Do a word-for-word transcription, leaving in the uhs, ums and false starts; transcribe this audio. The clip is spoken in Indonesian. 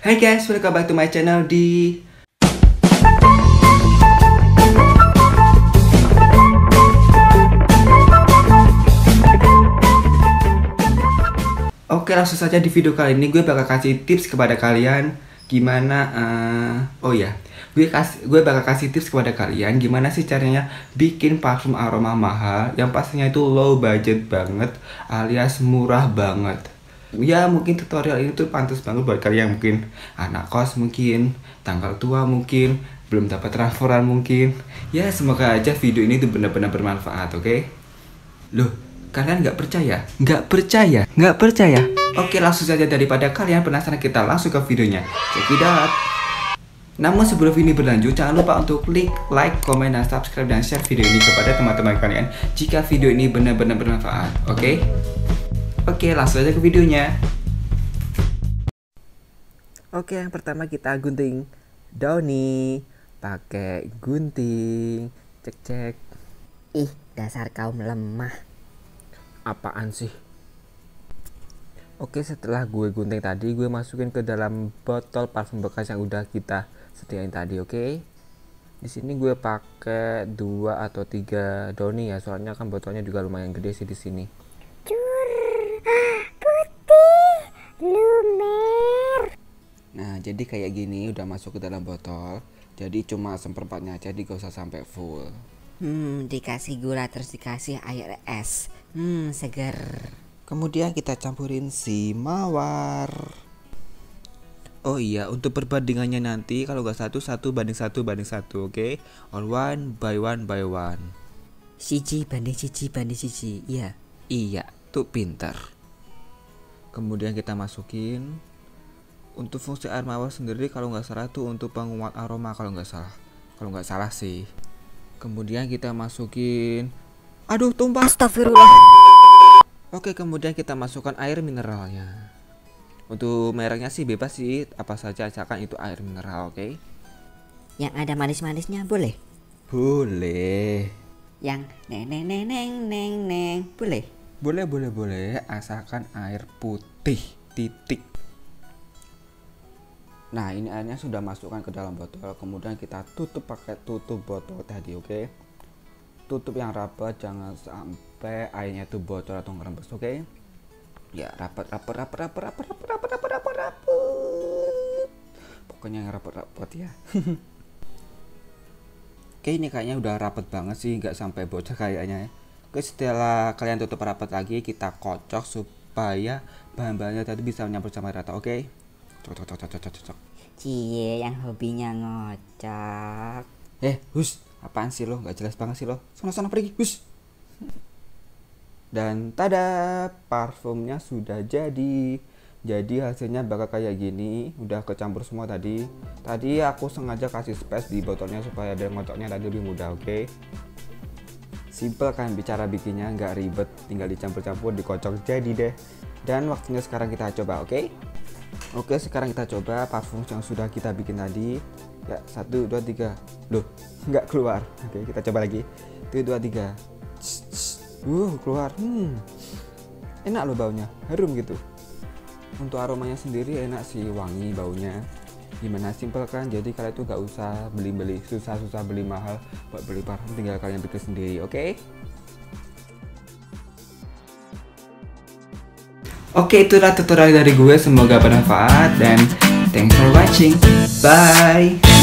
Hai guys, welcome back to my channel di Oke, langsung saja di video kali ini gue bakal kasih tips kepada kalian gimana uh, oh ya yeah. gue kasih gue bakal kasih tips kepada kalian gimana sih caranya bikin parfum aroma mahal yang pastinya itu low budget banget alias murah banget. Ya mungkin tutorial ini tuh pantas banget buat kalian yang mungkin anak kos, mungkin tanggal tua, mungkin belum dapat transferan, mungkin ya semoga aja video ini tuh benar-benar bermanfaat. Oke okay? Loh, kalian nggak percaya nggak percaya nggak percaya Oke, langsung saja daripada kalian penasaran, kita langsung ke videonya. Check it out. Namun sebelum ini berlanjut, jangan lupa untuk klik like, komen, dan subscribe, dan share video ini kepada teman-teman kalian jika video ini benar-benar bermanfaat. Oke? Oke, langsung saja ke videonya. Oke, yang pertama kita gunting daun nih. Pakai gunting. Cek-cek. Ih, dasar kaum lemah. Apaan sih? Oke, setelah gue gunting tadi, gue masukin ke dalam botol parfum bekas yang udah kita sediain tadi, oke? Okay? Di sini gue pakai dua atau tiga doni ya, soalnya kan botolnya juga lumayan gede sih di sini. Cur, putih, lumer. Nah, jadi kayak gini udah masuk ke dalam botol, jadi cuma seperempatnya aja, jadi gak usah sampai full. Hmm, dikasih gula terus dikasih air es. Hmm, seger. Kemudian kita campurin si mawar. Oh iya, untuk perbandingannya nanti kalau nggak satu satu banding satu banding satu, oke? Okay? On one by one by one. Siji banding siji banding siji, iya. Iya, tuh pinter. Kemudian kita masukin. Untuk fungsi air mawar sendiri kalau nggak salah tuh untuk penguat aroma kalau nggak salah, kalau nggak salah sih. Kemudian kita masukin. Aduh, tumpah. Astagfirullah. Oke, kemudian kita masukkan air mineralnya. Untuk mereknya sih bebas sih, apa saja asalkan itu air mineral, oke? Okay? Yang ada manis-manisnya boleh? Boleh. Yang neneng neneng neng neng boleh? Boleh boleh boleh, asalkan air putih titik. Nah, ini airnya sudah masukkan ke dalam botol, kemudian kita tutup pakai tutup botol tadi, oke? Okay? Tutup yang rapat, jangan sampai airnya tuh bocor atau ngerembes, oke? Okay? Ya, rapat rapat rapat rapat rapat rapat rapat rapat rapat rapat. Pokoknya yang rapat rapat ya. Oke, ini kayaknya udah rapat banget sih, nggak sampai bocor kayaknya. Oke, setelah kalian tutup rapat lagi, kita kocok supaya bahan-bahannya tadi bisa nyampur sama rata, oke? Okay? Cocok cocok cocok cocok. Cie, yang hobinya ngocok. Eh, hus. Apaan sih lo, gak jelas banget sih lo. Sana-sana pergi, hus. Dan tada, parfumnya sudah jadi. Jadi hasilnya bakal kayak gini, udah kecampur semua tadi. Tadi aku sengaja kasih space di botolnya supaya ada ngocoknya tadi lebih mudah, oke? Okay? Simple kan bicara bikinnya, gak ribet. Tinggal dicampur-campur, dikocok, jadi deh. Dan waktunya sekarang kita coba, oke? Okay? Oke, sekarang kita coba parfum yang sudah kita bikin tadi. Ya, satu, dua, tiga. Loh, nggak keluar. Oke, kita coba lagi. Satu, dua, tiga. Uh, keluar. Hmm, enak loh baunya, harum gitu. Untuk aromanya sendiri enak sih, wangi baunya. Gimana, simple kan? Jadi kalian tuh nggak usah beli-beli susah-susah beli mahal buat beli parfum, tinggal kalian bikin sendiri, oke? Okay? Oke, itulah tutorial dari gue. Semoga bermanfaat dan thanks for watching. Bye.